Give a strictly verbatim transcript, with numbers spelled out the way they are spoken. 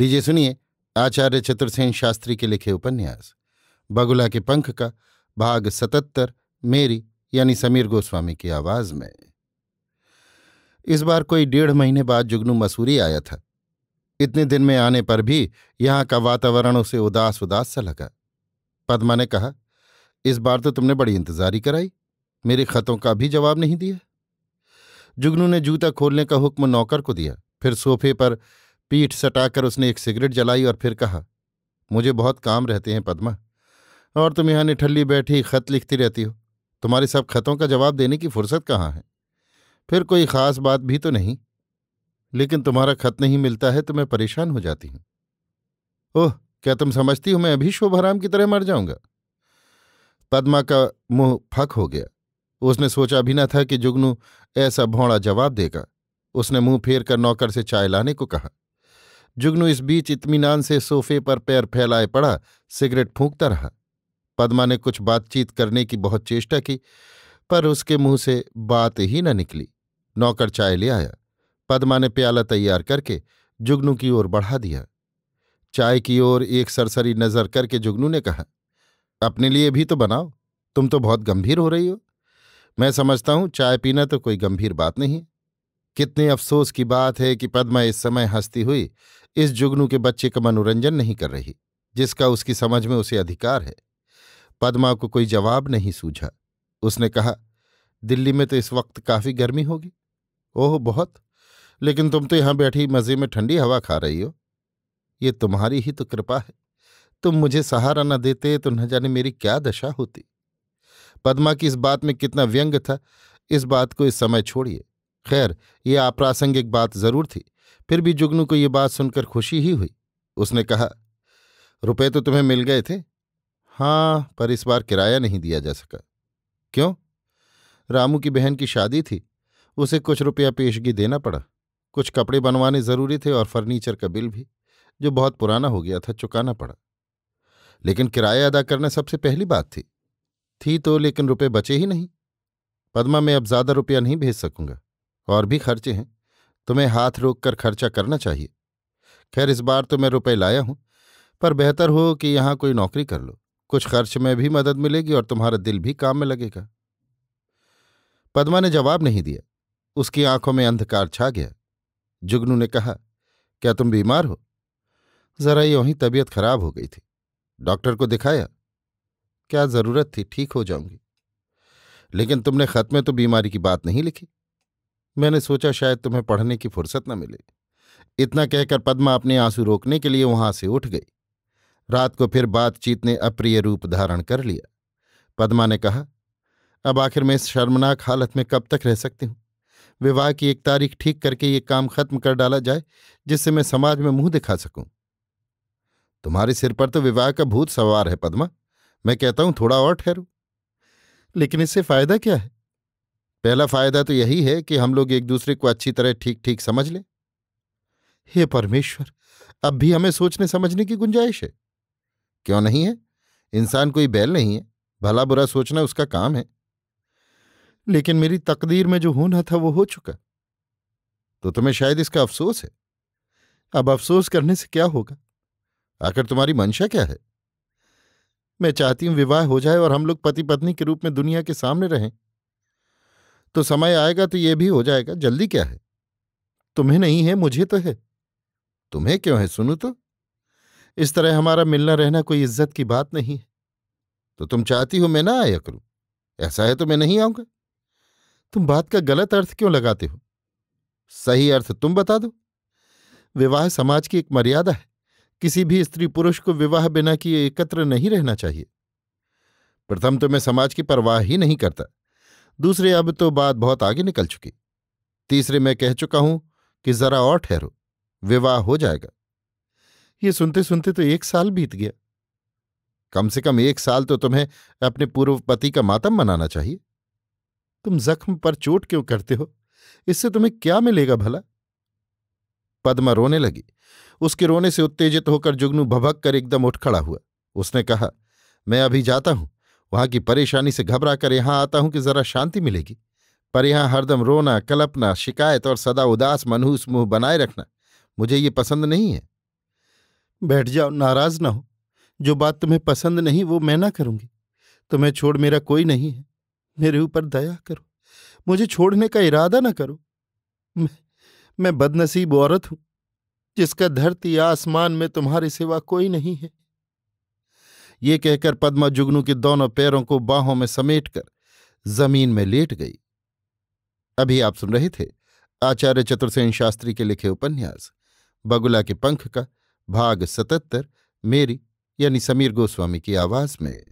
लीजिए सुनिए आचार्य चतुर्सेन शास्त्री के लिखे उपन्यास बगुला के पंख का भाग सतहत्तर, मेरी यानी समीर गोस्वामी की आवाज में। इस बार कोई डेढ़ महीने बाद जुगनू मसूरी आया था। इतने दिन में आने पर भी यहाँ का वातावरण उसे उदास उदास सा लगा। पद्मा ने कहा, इस बार तो तुमने बड़ी इंतजारी कराई, मेरे खतों का भी जवाब नहीं दिया। जुगनू ने जूता खोलने का हुक्म नौकर को दिया, फिर सोफे पर पीठ सटाकर उसने एक सिगरेट जलाई और फिर कहा, मुझे बहुत काम रहते हैं पद्मा, और तुम यहाँ निठल्ली बैठी खत लिखती रहती हो। तुम्हारे सब खतों का जवाब देने की फुर्सत कहाँ है? फिर कोई खास बात भी तो नहीं, लेकिन तुम्हारा खत नहीं मिलता है तो मैं परेशान हो जाती हूँ। ओह, क्या तुम समझती हो मैं अभी शोभाराम की तरह मर जाऊंगा? पद्मा का मुंह फक हो गया। उसने सोचा भी न था कि जुगनू ऐसा भौंड़ा जवाब देगा। उसने मुंह फेर कर नौकर से चाय लाने को कहा। जुगनू इस बीच इत्मीनान से सोफे पर पैर फैलाए पड़ा सिगरेट फूंकता रहा। पद्मा ने कुछ बातचीत करने की बहुत चेष्टा की, पर उसके मुंह से बात ही न निकली। नौकर चाय ले आया। पद्मा ने प्याला तैयार करके जुगनू की ओर बढ़ा दिया। चाय की ओर एक सरसरी नजर करके जुगनू ने कहा, अपने लिए भी तो बनाओ, तुम तो बहुत गंभीर हो रही हो। मैं समझता हूं चाय पीना तो कोई गंभीर बात नहीं। कितने अफसोस की बात है कि पद्मा इस समय हंसती हुई इस जुगनू के बच्चे का मनोरंजन नहीं कर रही, जिसका उसकी समझ में उसे अधिकार है। पद्मा को कोई जवाब नहीं सूझा। उसने कहा, दिल्ली में तो इस वक्त काफी गर्मी होगी। ओह बहुत, लेकिन तुम तो यहां बैठी मजे में ठंडी हवा खा रही हो। ये तुम्हारी ही तो कृपा है, तुम मुझे सहारा न देते तो न जाने मेरी क्या दशा होती। पद्मा की इस बात में कितना व्यंग था, इस बात को इस समय छोड़िए। खैर, ये अप्रासंगिक बात जरूर थी, फिर भी जुगनू को ये बात सुनकर खुशी ही हुई। उसने कहा, रुपए तो तुम्हें मिल गए थे? हाँ, पर इस बार किराया नहीं दिया जा सका। क्यों? रामू की बहन की शादी थी, उसे कुछ रुपया पेशगी देना पड़ा। कुछ कपड़े बनवाने जरूरी थे और फर्नीचर का बिल भी, जो बहुत पुराना हो गया था, चुकाना पड़ा। लेकिन किराया अदा करना सबसे पहली बात थी। थी तो, लेकिन रुपए बचे ही नहीं। पद्मा, मैं अब ज्यादा रुपया नहीं भेज सकूंगा, और भी खर्चे हैं, तुम्हें हाथ रोक कर खर्चा करना चाहिए। खैर, इस बार तो मैं रुपए लाया हूं, पर बेहतर हो कि यहाँ कोई नौकरी कर लो। कुछ खर्च में भी मदद मिलेगी और तुम्हारा दिल भी काम में लगेगा। पद्मा ने जवाब नहीं दिया। उसकी आंखों में अंधकार छा गया। जुगनू ने कहा, क्या तुम बीमार हो? जरा यूं ही तबीयत खराब हो गई थी, डॉक्टर को दिखाया? क्या जरूरत थी, ठीक हो जाऊंगी। लेकिन तुमने खत में तो बीमारी की बात नहीं लिखी। मैंने सोचा शायद तुम्हें पढ़ने की फुर्सत न मिले। इतना कहकर पद्मा अपने आंसू रोकने के लिए वहां से उठ गई। रात को फिर बातचीत ने अप्रिय रूप धारण कर लिया। पद्मा ने कहा, अब आखिर मैं इस शर्मनाक हालत में कब तक रह सकती हूं? विवाह की एक तारीख ठीक करके ये काम खत्म कर डाला जाए, जिससे मैं समाज में मुंह दिखा सकूं। तुम्हारे सिर पर तो विवाह का भूत सवार है पद्मा, मैं कहता हूं थोड़ा और ठहरूं। लेकिन इससे फायदा क्या है? पहला फायदा तो यही है कि हम लोग एक दूसरे को अच्छी तरह ठीक ठीक समझ लें। हे परमेश्वर, अब भी हमें सोचने समझने की गुंजाइश है? क्यों नहीं है? इंसान कोई बैल नहीं है, भला बुरा सोचना उसका काम है। लेकिन मेरी तकदीर में जो होना था वो हो चुका, तो तुम्हें शायद इसका अफसोस है। अब अफसोस करने से क्या होगा? आखिर तुम्हारी मंशा क्या है? मैं चाहती हूं विवाह हो जाए और हम लोग पति पत्नी के रूप में दुनिया के सामने रहें। तो समय आएगा तो ये भी हो जाएगा, जल्दी क्या है। तुम्हें नहीं है, मुझे तो है। तुम्हें क्यों है? सुनो तो, इस तरह हमारा मिलना रहना कोई इज्जत की बात नहीं है। तो तुम चाहती हो मैं ना आया करूं? ऐसा है तो मैं नहीं आऊंगा। तुम बात का गलत अर्थ क्यों लगाते हो? सही अर्थ तुम बता दो। विवाह समाज की एक मर्यादा है। किसी भी स्त्री पुरुष को विवाह बिना किए एकत्र नहीं रहना चाहिए। प्रथम तो मैं समाज की परवाह ही नहीं करता, दूसरे अब तो बात बहुत आगे निकल चुकी, तीसरे मैं कह चुका हूं कि जरा और ठहरो, विवाह हो जाएगा। ये सुनते सुनते तो एक साल बीत गया। कम से कम एक साल तो तुम्हें अपने पूर्व पति का मातम मनाना चाहिए। तुम जख्म पर चोट क्यों करते हो? इससे तुम्हें क्या मिलेगा भला? पद्मा रोने लगी। उसके रोने से उत्तेजित होकर जुगनू भभक कर एकदम उठ खड़ा हुआ। उसने कहा, मैं अभी जाता हूं, वहां की परेशानी से घबरा कर यहां आता हूं कि जरा शांति मिलेगी। पर यहां हरदम रोना, कलपना, शिकायत और सदा उदास मनहूस मुंह बनाए रखना मुझे ये पसंद नहीं है। बैठ जाओ, नाराज ना हो। जो बात तुम्हें पसंद नहीं वो मैं ना करूँगी। तुम्हें छोड़ मेरा कोई नहीं है, मेरे ऊपर दया करो, मुझे छोड़ने का इरादा ना करो। मैं मैं बदनसीब औरत हूं जिसका धरती आसमान में तुम्हारे सिवा कोई नहीं है। ये कहकर पद्मा जुगनू के दोनों पैरों को बाहों में समेटकर जमीन में लेट गई। अभी आप सुन रहे थे आचार्य चतुर्सेन शास्त्री के लिखे उपन्यास बगुला के पंख का भाग सतहत्तर, मेरी यानी समीर गोस्वामी की आवाज में।